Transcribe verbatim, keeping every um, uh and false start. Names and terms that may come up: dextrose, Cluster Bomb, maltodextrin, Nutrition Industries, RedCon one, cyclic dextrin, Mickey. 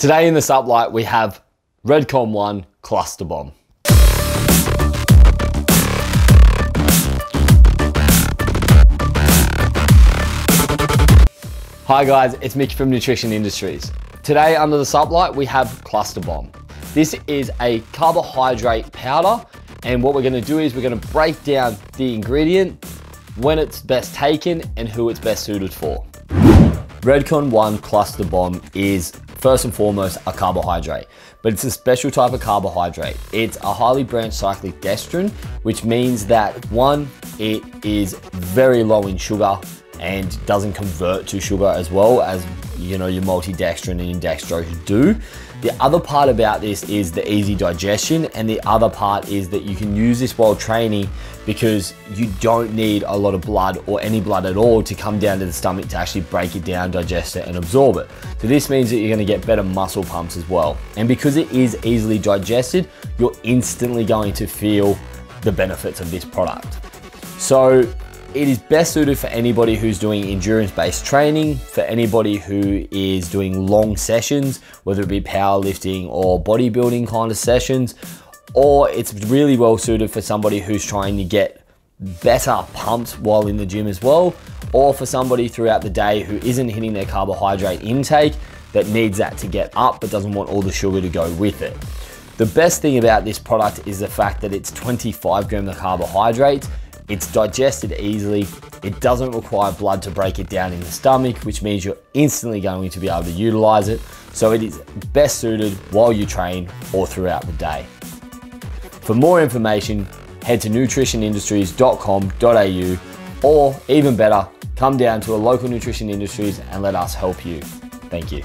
Today in this uplight, we have RedCon one Cluster Bomb. Hi guys, it's Mickey from Nutrition Industries. Today under the sublight, we have Cluster Bomb. This is a carbohydrate powder, and what we're gonna do is we're gonna break down the ingredient, when it's best taken, and who it's best suited for. RedCon one Cluster Bomb is first and foremost a carbohydrate, but it's a special type of carbohydrate. It's a highly branched cyclic dextrin, which means that one, it is very low in sugar and doesn't convert to sugar as well as, you know, your maltodextrin and your dextrose do. The other part about this is the easy digestion, and the other part is that you can use this while training because you don't need a lot of blood or any blood at all to come down to the stomach to actually break it down, digest it, and absorb it. So this means that you're gonna get better muscle pumps as well. And because it is easily digested, you're instantly going to feel the benefits of this product. So it is best suited for anybody who's doing endurance-based training, for anybody who is doing long sessions, whether it be powerlifting or bodybuilding kind of sessions, or it's really well suited for somebody who's trying to get better pumps while in the gym as well, or for somebody throughout the day who isn't hitting their carbohydrate intake that needs that to get up but doesn't want all the sugar to go with it. The best thing about this product is the fact that it's twenty-five grams of carbohydrates. It's digested easily. It doesn't require blood to break it down in the stomach, which means you're instantly going to be able to utilize it. So it is best suited while you train or throughout the day. For more information, head to nutrition industries dot com dot A U, or even better, come down to a local Nutrition Industries and let us help you. Thank you.